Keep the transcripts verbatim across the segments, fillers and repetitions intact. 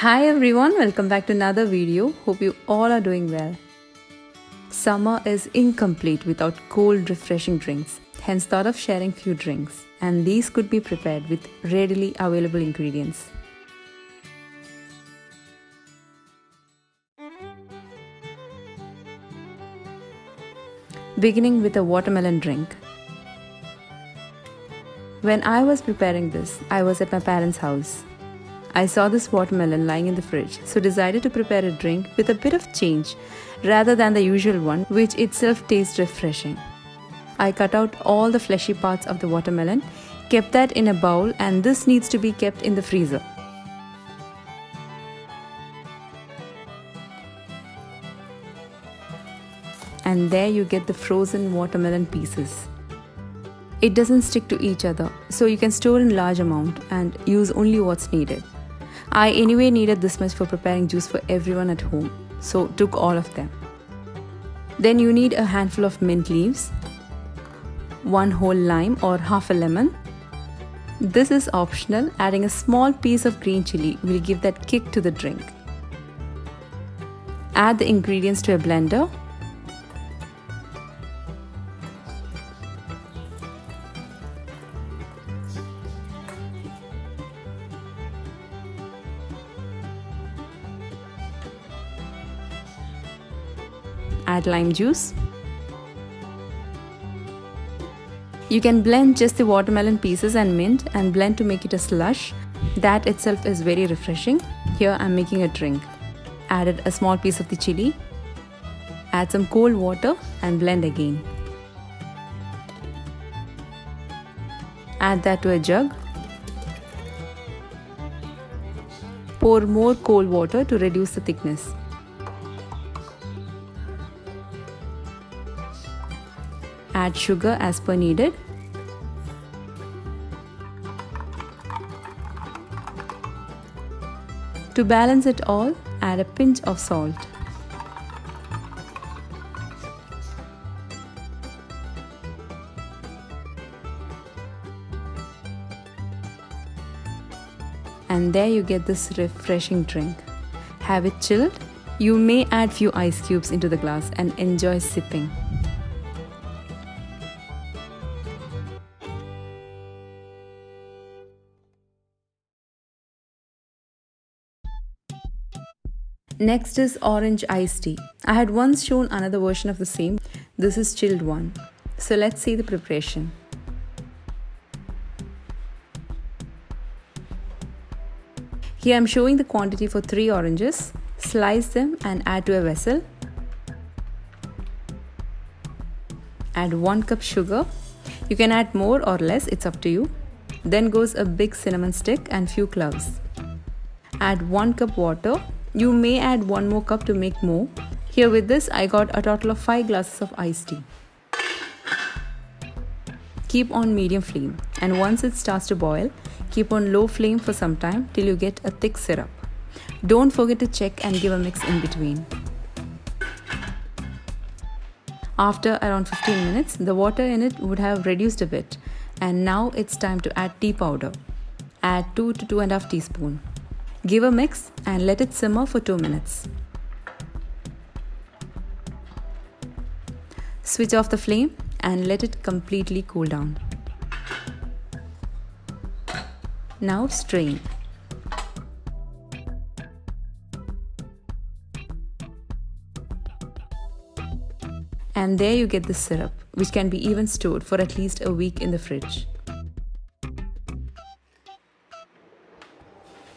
Hi everyone, welcome back to another video. Hope you all are doing well. Summer is incomplete without cold refreshing drinks, hence thought of sharing few drinks, and these could be prepared with readily available ingredients. Beginning with a watermelon drink. When I was preparing this, I was at my parents' house. I saw this watermelon lying in the fridge, so decided to prepare a drink with a bit of change rather than the usual one, which itself tastes refreshing. I cut out all the fleshy parts of the watermelon, kept that in a bowl, and this needs to be kept in the freezer. And there you get the frozen watermelon pieces. It doesn't stick to each other, so you can store in large amount and use only what's needed. I anyway needed this much for preparing juice for everyone at home, so took all of them. Then you need a handful of mint leaves, one whole lime or half a lemon. This is optional, adding a small piece of green chili will give that kick to the drink. Add the ingredients to a blender. Add lime juice. You can blend just the watermelon pieces and mint and blend to make it a slush. That itself is very refreshing. Here I am making a drink. Added a small piece of the chili. Add some cold water and blend again. Add that to a jug. Pour more cold water to reduce the thickness. Add sugar as per needed. To balance it all, add a pinch of salt. And there you get this refreshing drink. Have it chilled. You may add few ice cubes into the glass and enjoy sipping. Next is orange iced tea. I had once shown another version of the same. This is chilled one. So let's see the preparation. Here I'm showing the quantity for three oranges. Slice them and add to a vessel. Add one cup sugar. You can add more or less, it's up to you. Then goes a big cinnamon stick and few cloves. Add one cup water. You may add one more cup to make more. Here with this, I got a total of five glasses of iced tea. Keep on medium flame, and once it starts to boil, keep on low flame for some time till you get a thick syrup. Don't forget to check and give a mix in between. After around fifteen minutes, the water in it would have reduced a bit, and now it's time to add tea powder. Add two to two and a half teaspoons. Give a mix and let it simmer for two minutes. Switch off the flame and let it completely cool down. Now strain. And there you get the syrup, which can be even stored for at least a week in the fridge.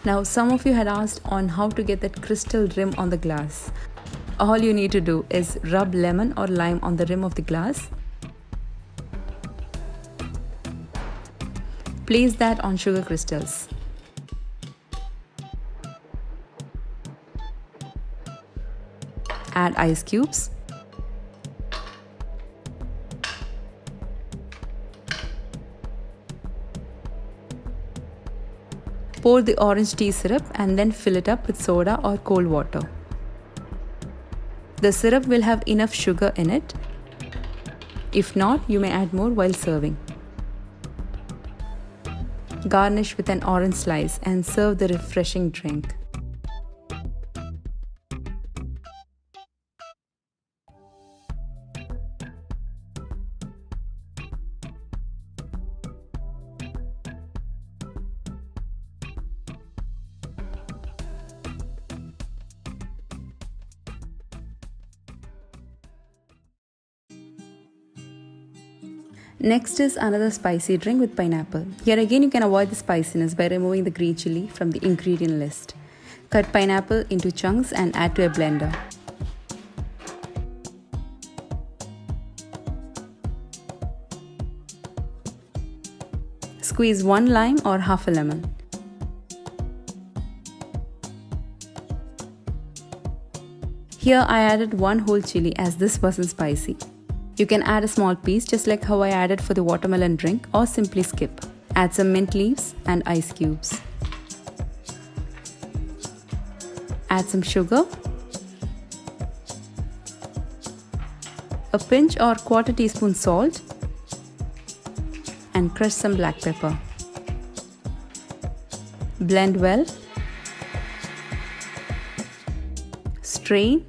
Now, some of you had asked on how to get that crystal rim on the glass. All you need to do is rub lemon or lime on the rim of the glass. Place that on sugar crystals. Add ice cubes. Pour the orange tea syrup and then fill it up with soda or cold water. The syrup will have enough sugar in it. If not, you may add more while serving. Garnish with an orange slice and serve the refreshing drink. Next is another spicy drink with pineapple. Here again you can avoid the spiciness by removing the green chili from the ingredient list. Cut pineapple into chunks and add to a blender. Squeeze one lime or half a lemon. Here I added one whole chili as this wasn't spicy. You can add a small piece just like how I added for the watermelon drink, or simply skip. Add some mint leaves and ice cubes. Add some sugar. A pinch or quarter teaspoon salt. And crush some black pepper. Blend well. Strain.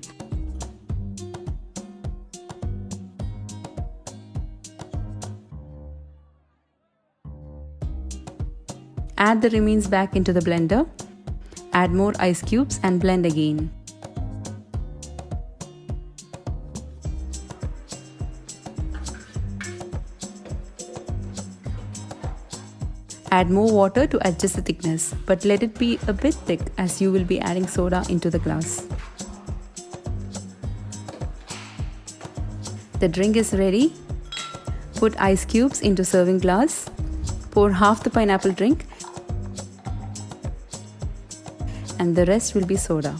Add the remains back into the blender. Add more ice cubes and blend again. Add more water to adjust the thickness, but let it be a bit thick as you will be adding soda into the glass. The drink is ready. Put ice cubes into serving glass. Pour half the pineapple drink. And the rest will be soda.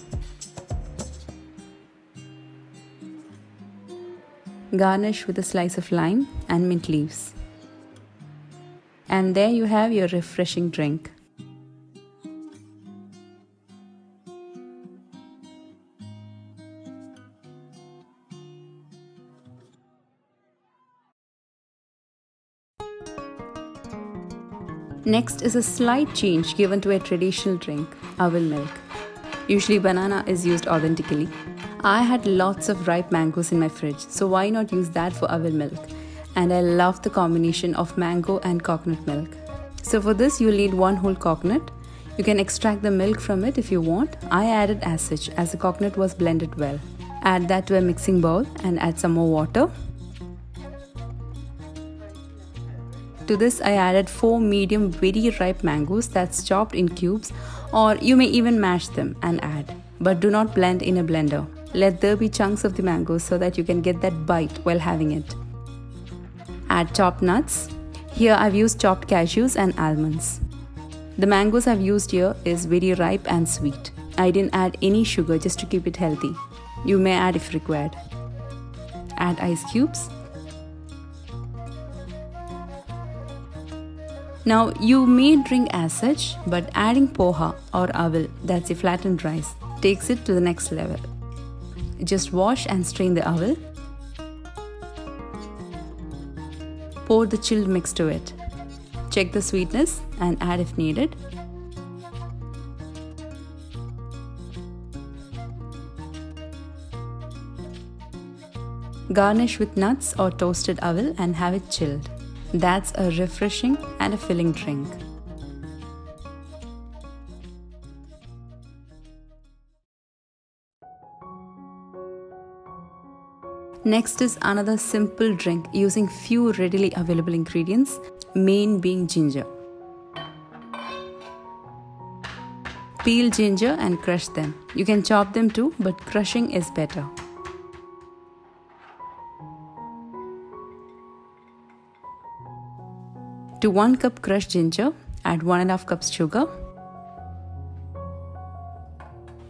Garnish with a slice of lime and mint leaves. And there you have your refreshing drink. Next is a slight change given to a traditional drink, Avil milk. Usually banana is used authentically. I had lots of ripe mangoes in my fridge, so why not use that for Avil milk? And I love the combination of mango and coconut milk. So for this you'll need one whole coconut. You can extract the milk from it if you want. I added as such as the coconut was blended well. Add that to a mixing bowl and add some more water. To this I added four medium very ripe mangoes that's chopped in cubes, or you may even mash them and add, but do not blend in a blender. Let there be chunks of the mangoes so that you can get that bite while having it. Add chopped nuts. Here I've used chopped cashews and almonds. The mangoes I've used here is very ripe and sweet. I didn't add any sugar just to keep it healthy. You may add if required. Add ice cubes. Now you may drink as such, but adding poha or avil, that's a flattened rice, takes it to the next level. Just wash and strain the avil. Pour the chilled mix to it. Check the sweetness and add if needed. Garnish with nuts or toasted avil and have it chilled. That's a refreshing and a filling drink. Next is another simple drink using few readily available ingredients, main being ginger. Peel ginger and crush them. You can chop them too, but crushing is better. To one cup crushed ginger, add one and a half cups sugar.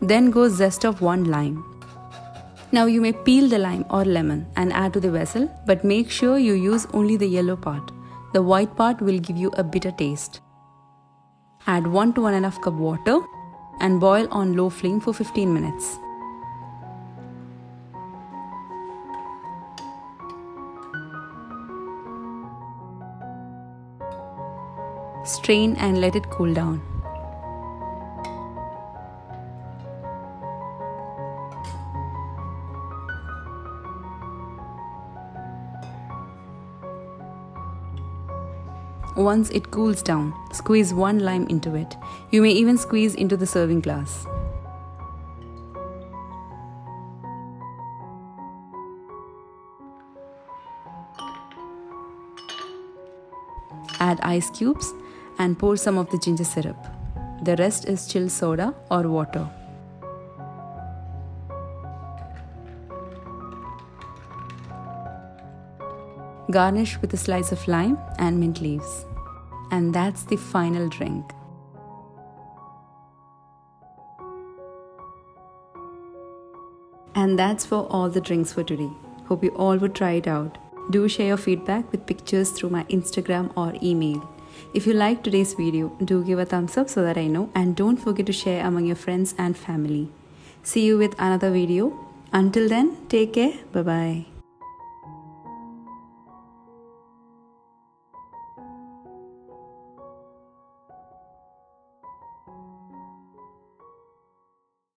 Then go zest of one lime. Now you may peel the lime or lemon and add to the vessel, but make sure you use only the yellow part. The white part will give you a bitter taste. Add one to one and a half cup water and boil on low flame for fifteen minutes. Strain and let it cool down. Once it cools down, squeeze one lime into it. You may even squeeze into the serving glass. ice cubes and pour some of the ginger syrup. The rest is chilled soda or water. Garnish with a slice of lime and mint leaves. And that's the final drink. And that's for all the drinks for today. Hope you all would try it out. Do share your feedback with pictures through my Instagram or email. If you liked today's video, do give a thumbs up so that I know, and don't forget to share among your friends and family. See you with another video. Until then, take care. Bye-bye.